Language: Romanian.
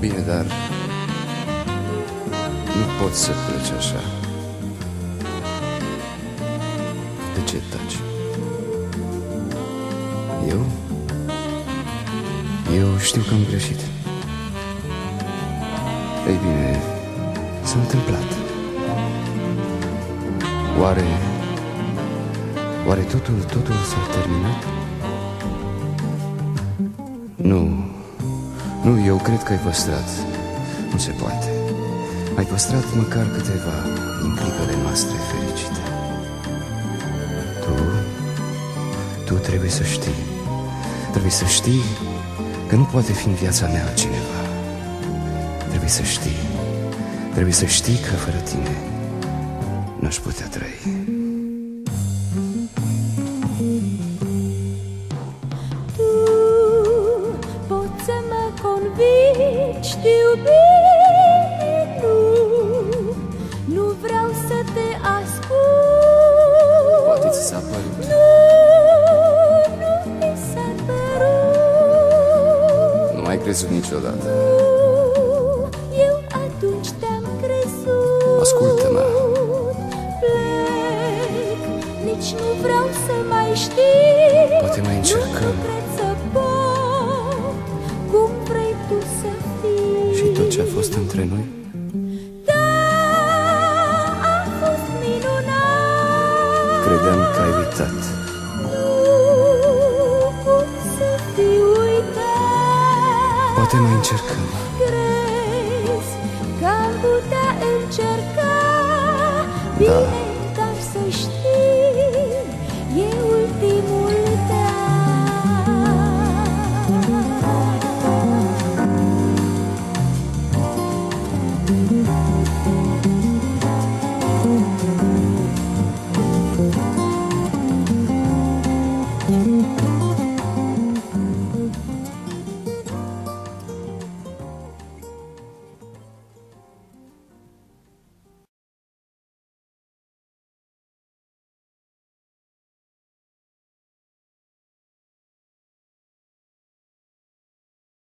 Bine, dar nu pot să pleci așa. De ce taci? Eu știu că am greșit. Ei bine, s-a întâmplat. Oare totul s-a terminat? Nu, eu cred că ai păstrat. Nu se poate. Ai păstrat măcar câteva din clipele noastre fericite. Tu trebuie să știi. Trebuie să știi că nu poate fi în viața mea altcineva. Trebuie să știi. Trebuie să știi că fără tine n-aș putea trăi. Crezi că am putea încerca? Da.